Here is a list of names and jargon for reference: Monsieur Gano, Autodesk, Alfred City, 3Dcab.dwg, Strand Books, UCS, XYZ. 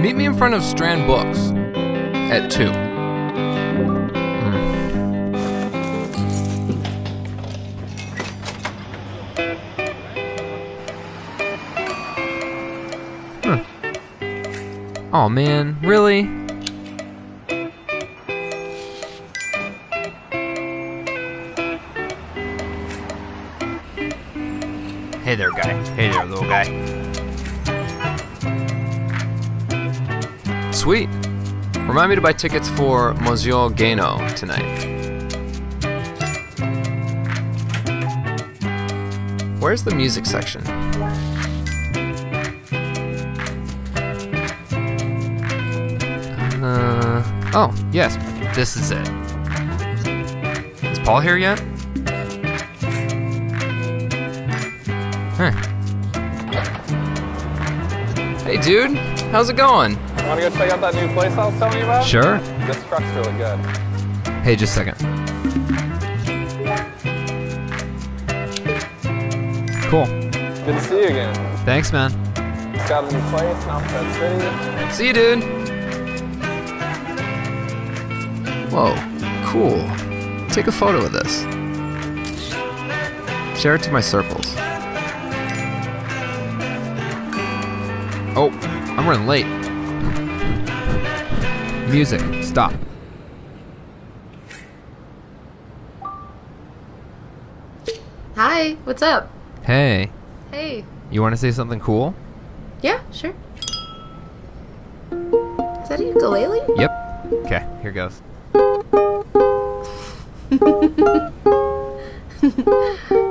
Meet me in front of Strand Books at 2. Oh man, really? Hey there, guy. Hey there, little guy. Sweet. Remind me to buy tickets for Monsieur Gano tonight. Where's the music section? Oh, yes. This is it. Is Paul here yet? Huh. Hey dude, how's it going? Wanna go check out that new place I was telling you about? Sure. This truck's really good. Hey, just a second. Cool. Good to see you again. Thanks, man. It's got a new place in Alfred City. See you, dude. Whoa, cool. Take a photo of this. Share it to my circles. Oh, I'm running late. Music, stop. Hi, what's up? Hey. Hey. You want to say something cool? Yeah, sure. Is that a ukulele? Yep. Okay, here goes.